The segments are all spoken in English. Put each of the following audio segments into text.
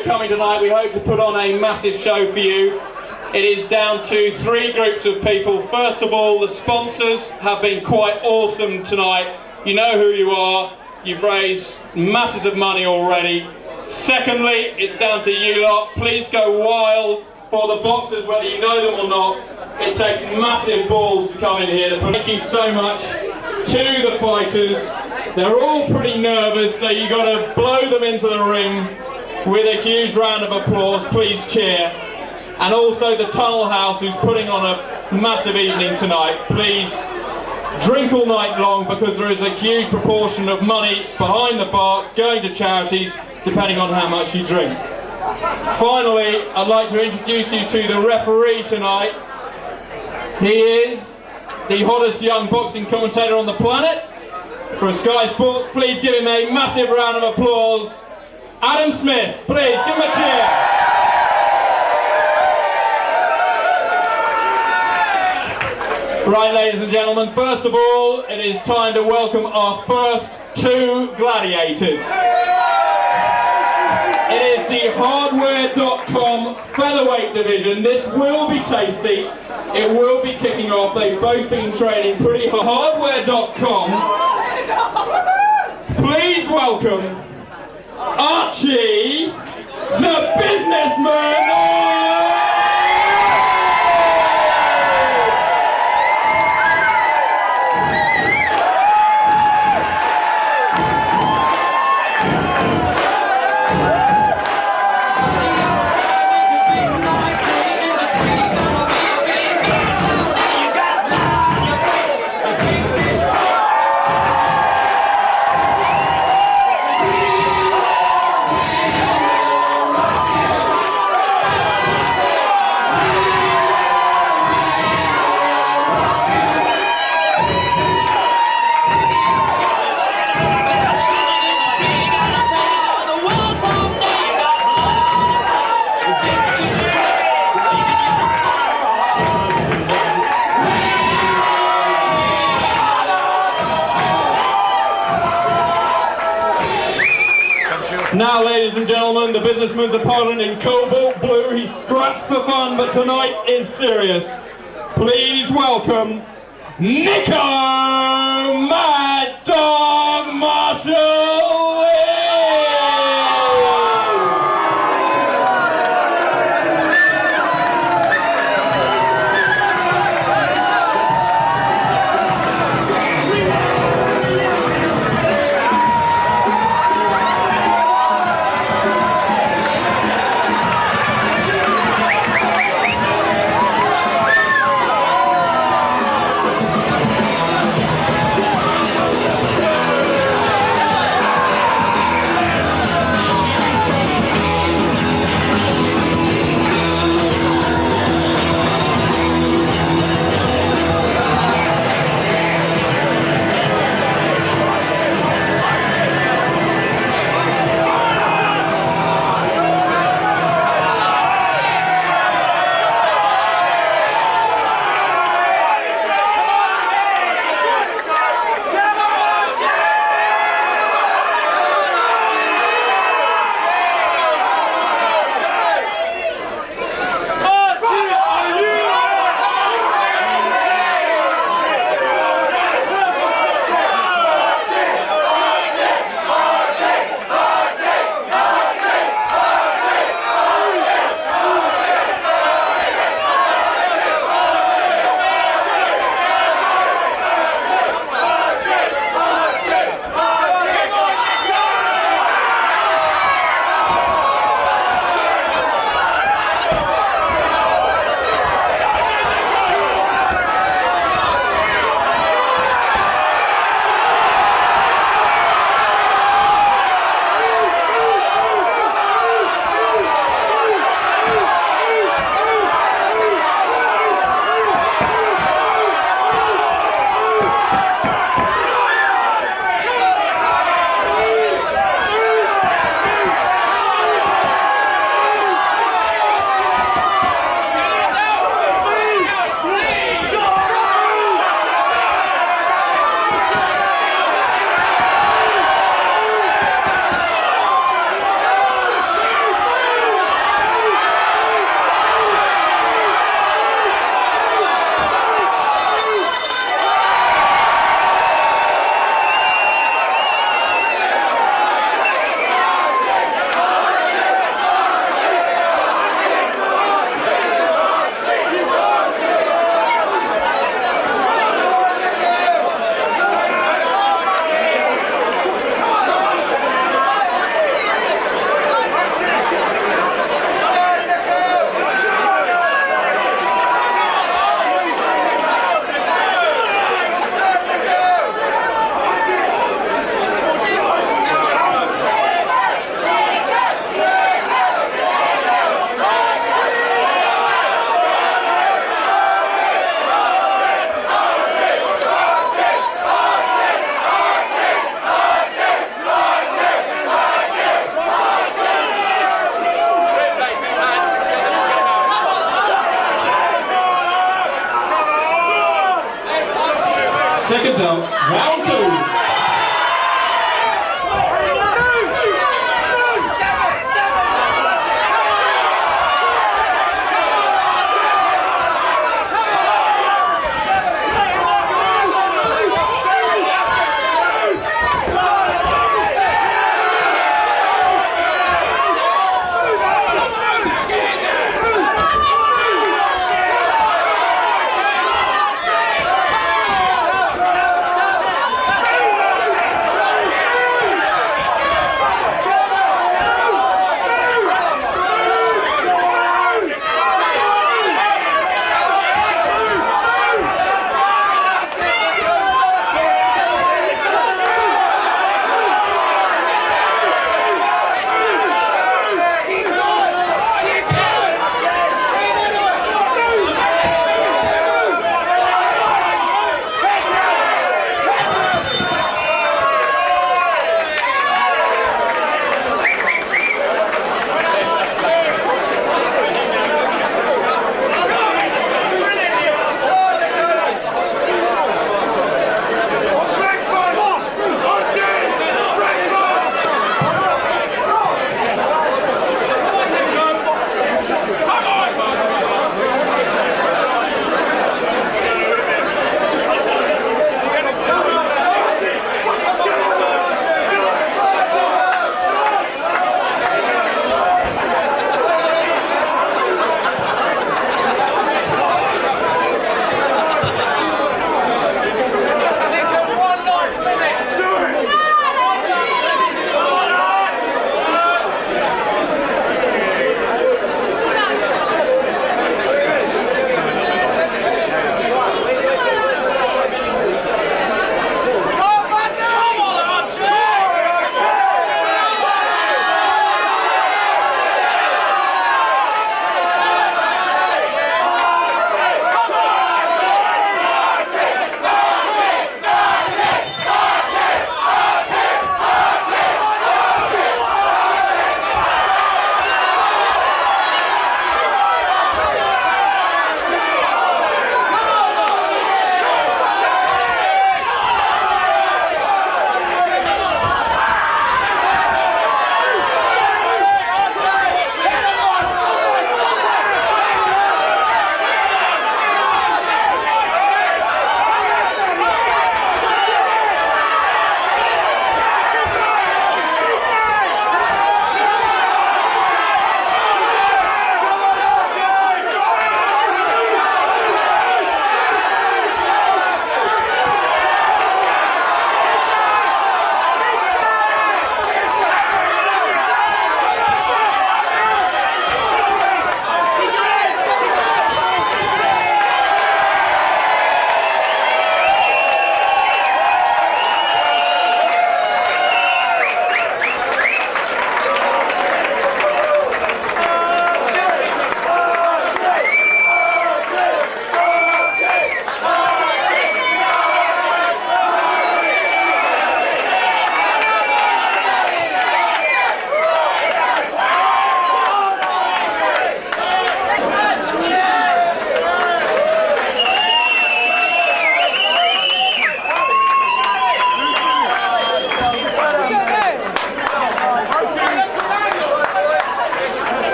for coming tonight. We hope to put on a massive show for you. It is down to three groups of people. First of all, the sponsors have been quite awesome tonight. You know who you are. You've raised masses of money already. Secondly, it's down to you lot. Please go wild for the boxers, whether you know them or not. It takes massive balls to come in here. Thank you so much to the fighters. They're all pretty nervous, so you've got to blow them into the ring with a huge round of applause. Please cheer. And also the Tunnel House, who's putting on a massive evening tonight. Please drink all night long, because there is a huge proportion of money behind the bar going to charities, depending on how much you drink. Finally, I'd like to introduce you to the referee tonight. He is the hottest young boxing commentator on the planet. From Sky Sports, please give him a massive round of applause. Adam Smith, please give him a cheer. Right, ladies and gentlemen, first of all, it is time to welcome our first two gladiators. It is the Hardware.com featherweight division. This will be tasty. It will be kicking off. They've both been training pretty hard. Hardware.com, please welcome Archie, the businessman. Now, ladies and gentlemen, the businessman's opponent in cobalt blue. He scratched for fun, but tonight is serious. Please welcome Nico Mad Dog Marshall!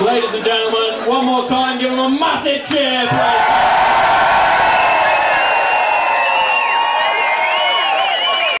Ladies and gentlemen, one more time, give them a massive cheer, please.